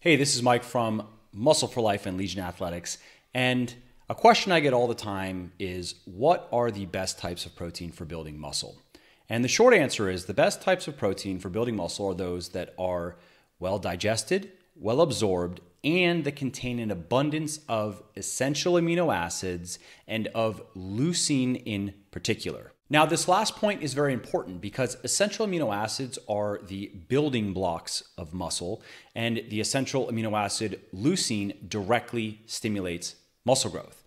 Hey, this is Mike from Muscle for Life and Legion Athletics, and a question I get all the time is, what are the best types of protein for building muscle? And the short answer is the best types of protein for building muscle are those that are well digested, well absorbed, and that contain an abundance of essential amino acids and of leucine in particular. Now, this last point is very important because essential amino acids are the building blocks of muscle, and the essential amino acid leucine directly stimulates muscle growth.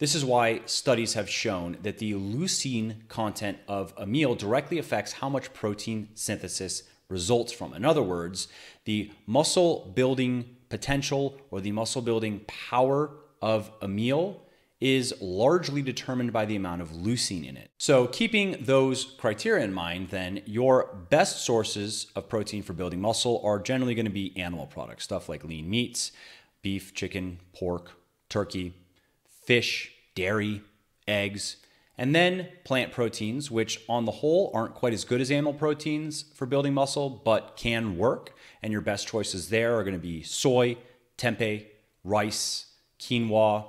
This is why studies have shown that the leucine content of a meal directly affects how much protein synthesis results from. In other words, the muscle building potential or the muscle building power of a meal is largely determined by the amount of leucine in it. So keeping those criteria in mind, then your best sources of protein for building muscle are generally going to be animal products, stuff like lean meats, beef, chicken, pork, turkey, fish, dairy, eggs, and then plant proteins, which on the whole aren't quite as good as animal proteins for building muscle, but can work. And your best choices there are going to be soy, tempeh, rice, quinoa,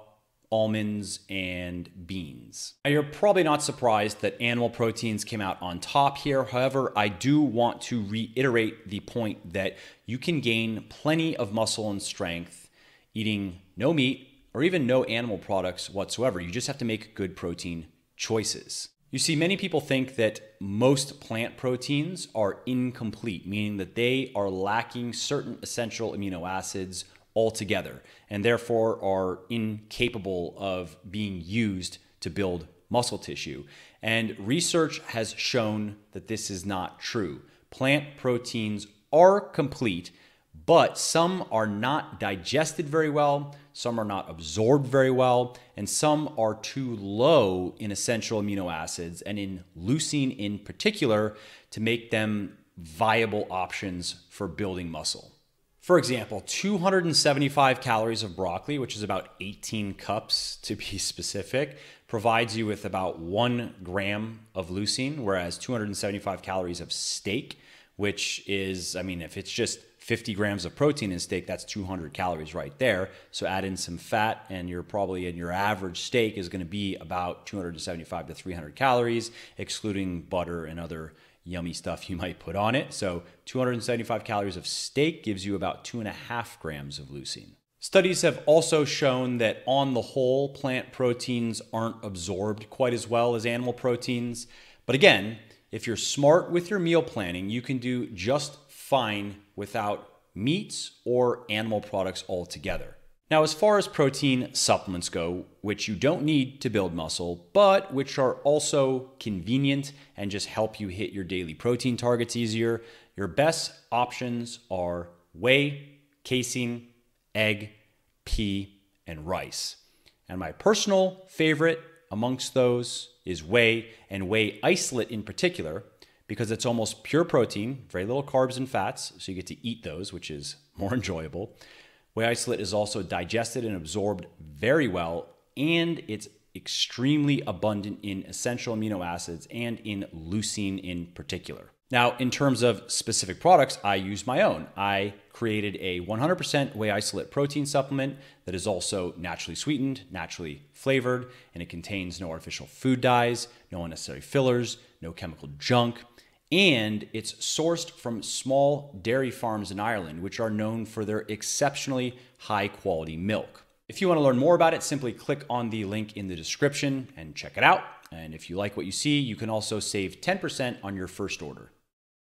almonds, and beans. Now, you're probably not surprised that animal proteins came out on top here. However, I do want to reiterate the point that you can gain plenty of muscle and strength eating no meat or even no animal products whatsoever. You just have to make good protein choices. You see, many people think that most plant proteins are incomplete, meaning that they are lacking certain essential amino acids altogether, and therefore are incapable of being used to build muscle tissue. And research has shown that this is not true. Plant proteins are complete, but some are not digested very well, some are not absorbed very well, and some are too low in essential amino acids and in leucine in particular to make them viable options for building muscle. For example, 275 calories of broccoli, which is about 18 cups to be specific, provides you with about 1 gram of leucine, whereas 275 calories of steak, which is, I mean, if it's just 50 grams of protein in steak, that's 200 calories right there. So add in some fat and you're probably in your average steak is going to be about 275 to 300 calories, excluding butter and other yummy stuff you might put on it. So 275 calories of steak gives you about 2.5 grams of leucine. Studies have also shown that on the whole, plant proteins aren't absorbed quite as well as animal proteins. But again, if you're smart with your meal planning, you can do just fine without meats or animal products altogether. Now, as far as protein supplements go, which you don't need to build muscle, but which are also convenient and just help you hit your daily protein targets easier, your best options are whey, casein, egg, pea, and rice. And my personal favorite amongst those is whey, and whey isolate in particular, because it's almost pure protein, very little carbs and fats, so you get to eat those, which is more enjoyable. Whey isolate is also digested and absorbed very well, and it's extremely abundant in essential amino acids and in leucine in particular. Now, in terms of specific products, I use my own. I created a 100% whey isolate protein supplement that is also naturally sweetened, naturally flavored, and it contains no artificial food dyes, no unnecessary fillers, no chemical junk. And it's sourced from small dairy farms in Ireland, which are known for their exceptionally high quality milk. If you want to learn more about it, simply click on the link in the description and check it out. And if you like what you see, you can also save 10% on your first order.